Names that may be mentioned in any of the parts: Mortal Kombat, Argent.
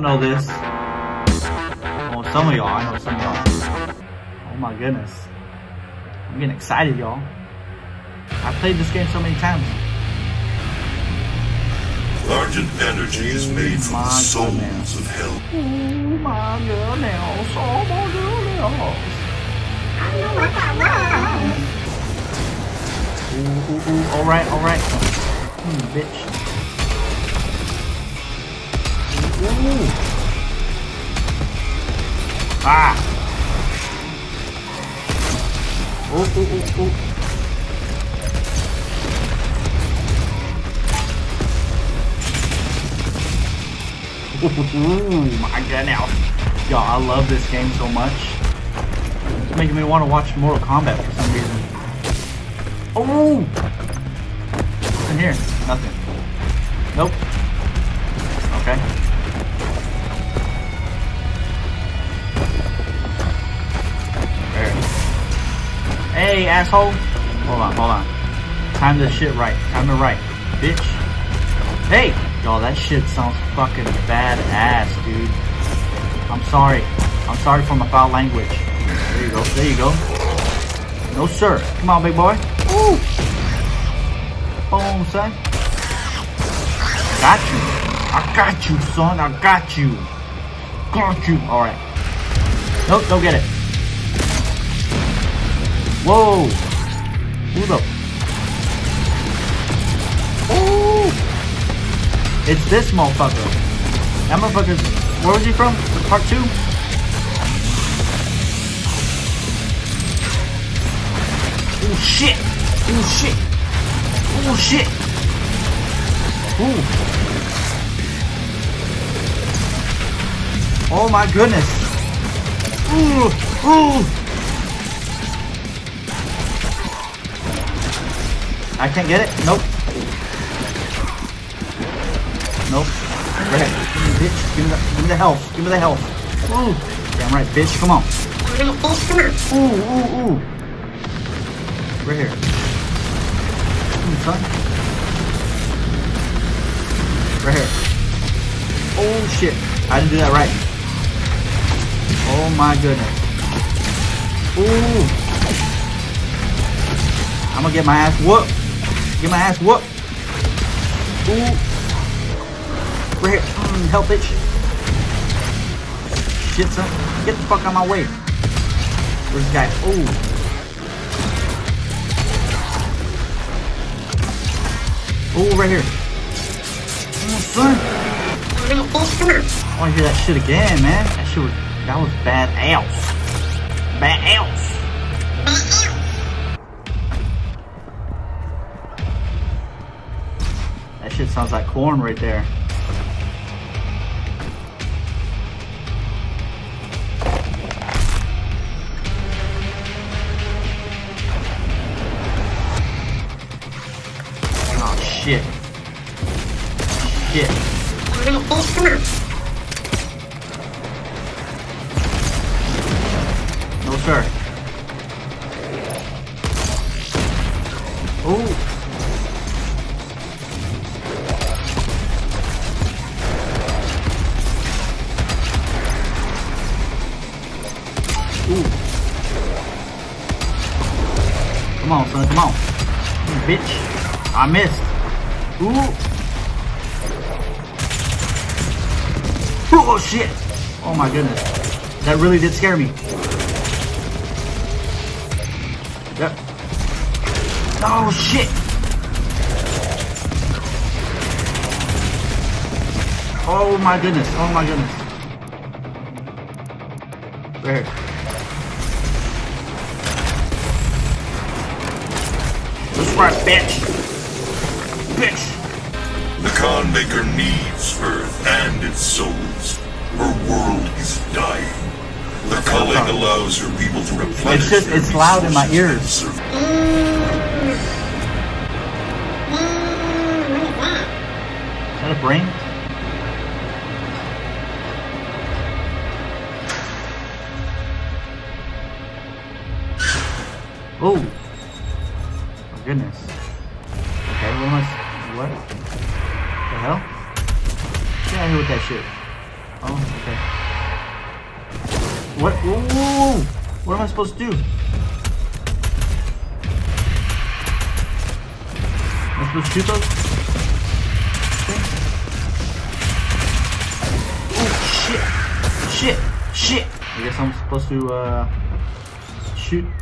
y'all know this. Well, some of y'all, I know some of y'all. Oh my goodness. I'm getting excited, y'all. I've played this game so many times. Argent energy is made from the souls of hell. Oh my goodness, oh my goodness. I know what that was. Alright, alright. Bitch. Ooh. Ah! Oh, oh, oh, oh. My god, now. Yo, I love this game so much. It's making me want to watch Mortal Kombat for some reason. Oh! What's in here? Nothing. Nope. Okay. Hey, asshole! Hold on, hold on. Time this shit right. Time it right, bitch. Hey! Yo, that shit sounds fucking badass, dude. I'm sorry. I'm sorry for my foul language. There you go, there you go. No, sir. Come on, big boy. Ooh! Boom, son. Got you. I got you, son. I got you. Got you. Alright. Nope, go get it. Whoa! Who the? Oh! It's this motherfucker. That motherfucker's. Where was he from? Part 2? Oh shit! Oh shit! Oh shit! Oh! Oh my goodness! Ooh! Ooh! I can't get it. Nope. Nope. Right. Give me, bitch. Give me the health. Give me the health. Ooh. Damn right, bitch. Come on. Ooh, ooh, ooh. Right here. Come on, son. Right here. Oh shit. I didn't do that right. Oh my goodness. Ooh. I'm gonna get my ass whooped. Get my ass whooped. Ooh. Right here. Help, bitch. Shit, son. Get the fuck out of my way. Where's this guy? Ooh. Ooh, right here. Son. I wanna hear that shit again, man. That shit was... That was badass. Badass. That shit sounds like corn right there. Oh shit. Shit. No sir. Oh. Come on, son, come on. You bitch. I missed. Ooh. Oh, shit. Oh, my goodness. That really did scare me. Yep. Oh, shit. Oh, my goodness. Oh, my goodness. Right here. That's right, bitch. Bitch. The con maker needs Earth and its souls. Her world is dying. The culling allows her people to replenish. It's just, it's loud in my ears. Is that a brain? Oh. Goodness. Okay, what am I... What the hell? Get out of here with that shit. Oh, okay. What? Ooh, what am I supposed to do? Am I supposed to shoot those? Okay. Oh, shit. Shit. Shit. I guess I'm supposed to,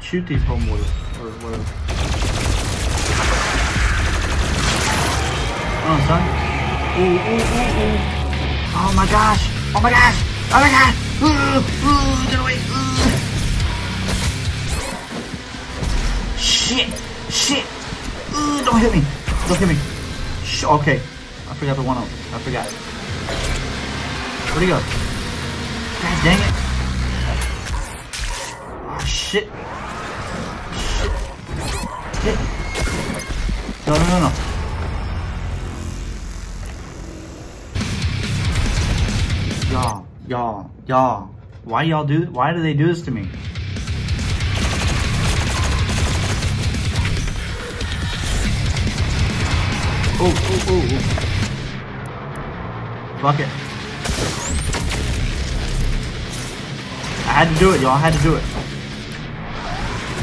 shoot these homeboys. Or whatever. Oh, son. Ooh, ooh, ooh, ooh. Oh my gosh! Oh my gosh! Oh my gosh! Get away! Shit! Shit! Don't hit me! Don't hit me! Okay, I forgot the 1-0. I forgot. Where'd he go? God dang it! Oh shit! Shit! No, no, no, no. Y'all, why do they do this to me? Oh, oh, oh. Fuck it. I had to do it, y'all, I had to do it.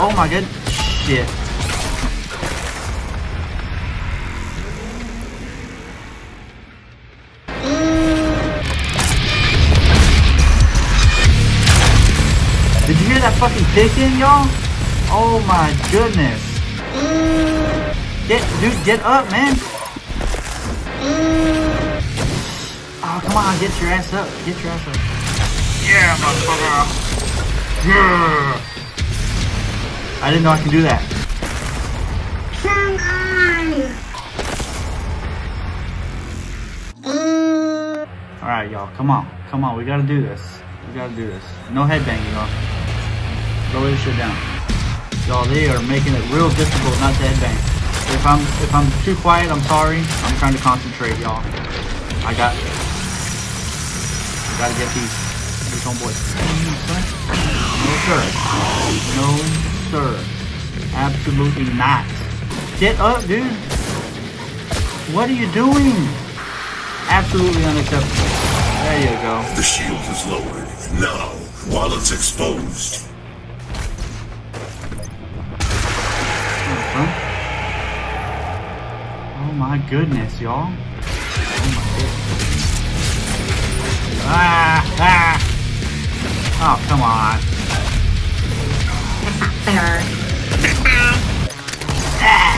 Oh my god, shit. Did you hear that fucking kicking, y'all? Oh my goodness. Dude, get up, man. Oh, come on, get your ass up. Get your ass up. Yeah, motherfucker. Yeah. I didn't know I could do that. Alright, y'all, come on. Come on, we gotta do this. We gotta do this. No headbanging, y'all. Lower this shit down. Y'all, they are making it real difficult not to headbang. If I'm too quiet, I'm sorry. I'm trying to concentrate, y'all. I gotta get these homeboys. No sir. No sir. Absolutely not. Get up, dude. What are you doing? Absolutely unacceptable. There you go. The shield is lowered. Now, while it's exposed. Oh my goodness, y'all. Oh my goodness. Ah, ah. Oh, come on. That's not fair. Ah.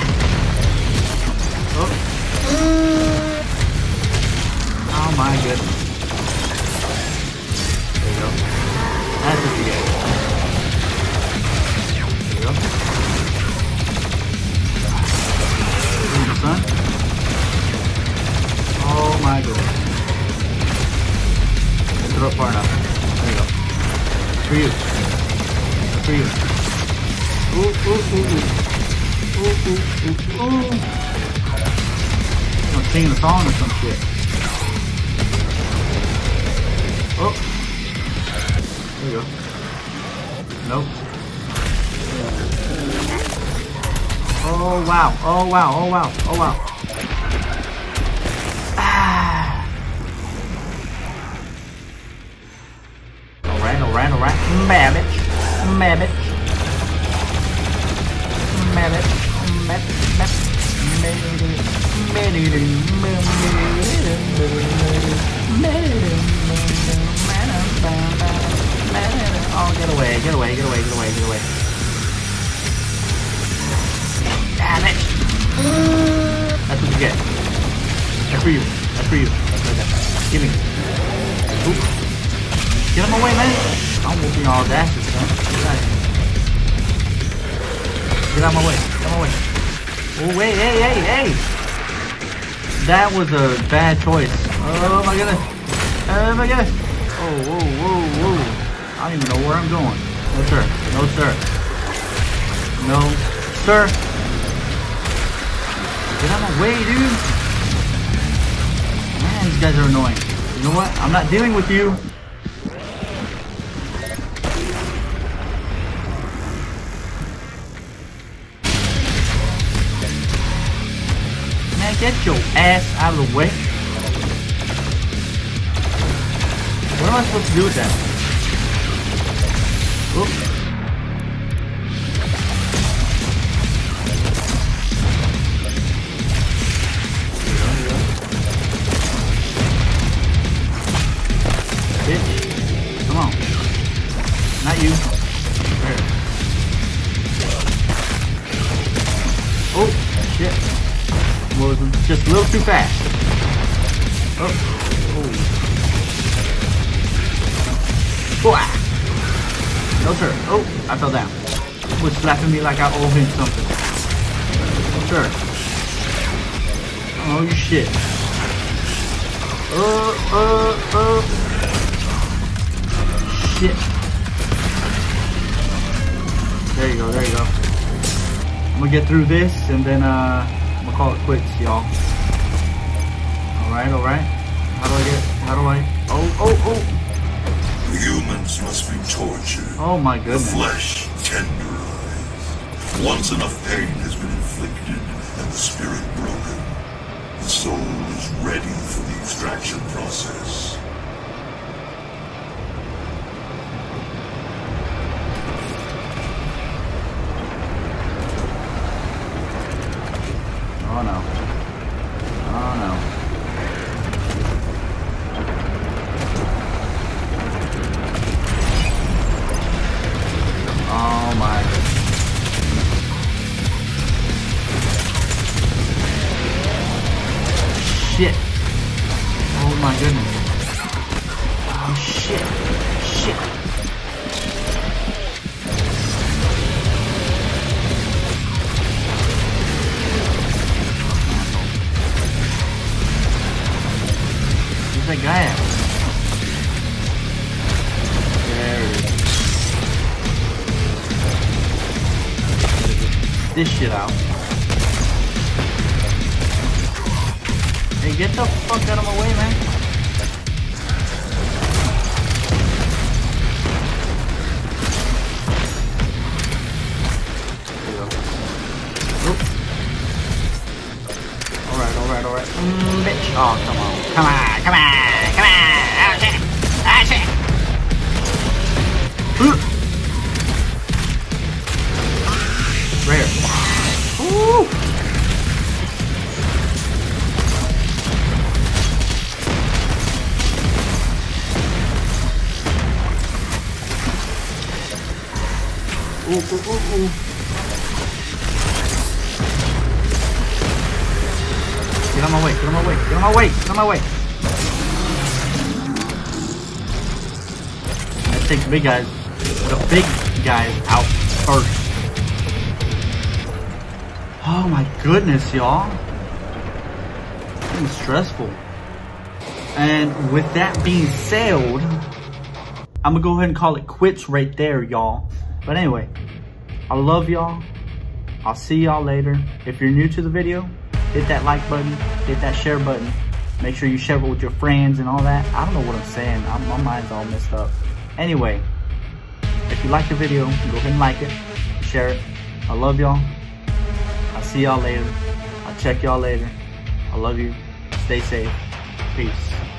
Oh. Oh my goodness. There you go. That's what you get. There you go. Son. Oh my god. Throw it far enough. There you go. For you. For you. Ooh, ooh, ooh, ooh. Ooh, ooh, ooh, ooh. I'm singing a song or some shit. Oh. There you go. Nope. Oh wow, oh wow, oh wow, oh wow. Ah. Alright, alright. Mabbage, mabbage. Mabbage, mabbage. Oh, get away, get away, get away, get away, get away. Damn it! That's what you get. That's for you. That's for you. That's for that. Give me. Oop. Get him away, man. I'm whooping all that shit, son. Get out of my way. Get out of my way. Oh, wait. Hey, hey, hey! That was a bad choice. Oh, my goodness. Oh, my goodness. Oh, whoa, whoa, whoa. I don't even know where I'm going. No, sir. No, sir. No, sir. Get out of my way, dude! Man, these guys are annoying. You know what? I'm not dealing with you! Man, get your ass out of the way! What am I supposed to do with that? Oops. Just a little too fast. Oh. Oh. Ah. No sir. Oh, I fell down. He was slapping me like I owe him something. No sir. Oh shit. Shit. There you go, there you go. I'm gonna get through this and then I'll call it quits, y'all. Alright, alright. How do I? Oh. Humans must be tortured. Oh my goodness. The flesh tenderized. Once enough pain has been inflicted and the spirit broken, the soul is ready for the extraction process. Oh no. Oh no. Oh my shit. Oh my goodness. Oh shit. Shit. That guy out. There. This shit out. Hey, get the fuck out of my way, man. There you go. Alright, alright, alright. Bitch. Oh, come on. Come on, come on. Ooh. Get on my way, get on my way, get on my way, get on my way. That takes big guys. The big guys out first. Oh my goodness, y'all. That was stressful. And with that being said, I'm gonna go ahead and call it quits right there, y'all. But anyway, I love y'all. I'll see y'all later. If you're new to the video, hit that like button, hit that share button. Make sure you share it with your friends and all that. I don't know what I'm saying. My mind's all messed up. Anyway, if you like the video, go ahead and like it, share it. I love y'all. I'll see y'all later. I'll check y'all later. I love you. Stay safe. Peace.